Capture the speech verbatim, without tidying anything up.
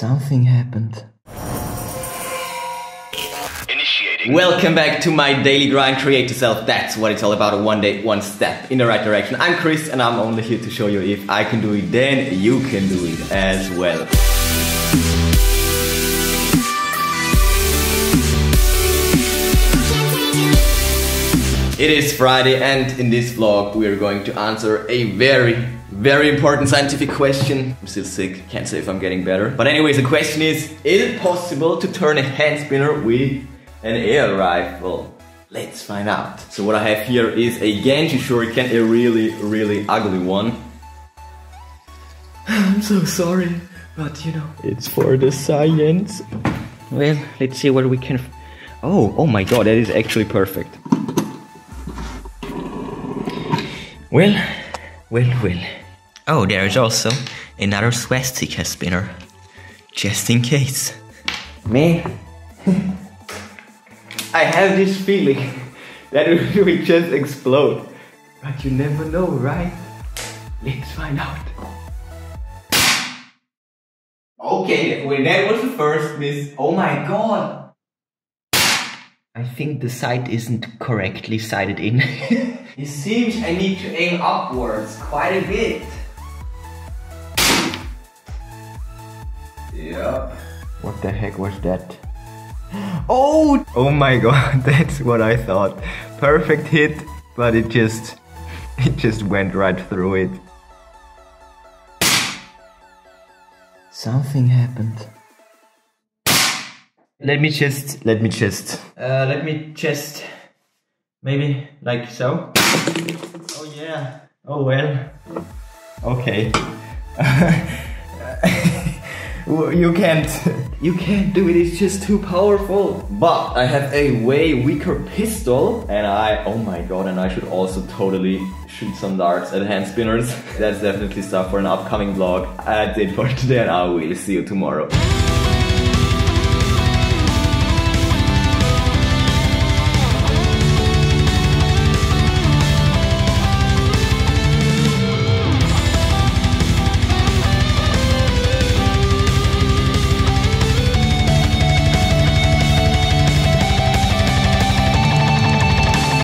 Something happened. Initiating. Welcome back to my daily grind. Create yourself. That's what it's all about. One day, one step in the right direction. I'm Chris and I'm only here to show you if I can do it, then you can do it as well. It is Friday and in this vlog we are going to answer a very, very important scientific question. I'm still sick, can't say if I'm getting better. But anyways, the question is, is it possible to turn a hand spinner with an air rifle? Let's find out. So what I have here is a Genji Shuriken, a really, really ugly one. I'm so sorry, but you know, it's for the science. Well, let's see what we can... Oh, oh my god, that is actually perfect. Well, well, well. Oh, there is also another swastika spinner, just in case. Man, I have this feeling that it will just explode, but you never know, right? Let's find out. Okay, well, that was the first miss. Oh my god! I think the sight isn't correctly sighted in. It seems I need to aim upwards quite a bit. Yep. What the heck was that? Oh! Oh my god, that's what I thought. Perfect hit, but it just... It just went right through it. Something happened. Let me just... Let me just... Uh, let me just... Maybe like so. Oh yeah. Oh well. Okay. You can't. You can't do it. It's just too powerful. But I have a way weaker pistol, and I. Oh my god! And I should also totally shoot some darts at hand spinners. That's definitely stuff for an upcoming vlog. That's it for today, and I will see you tomorrow.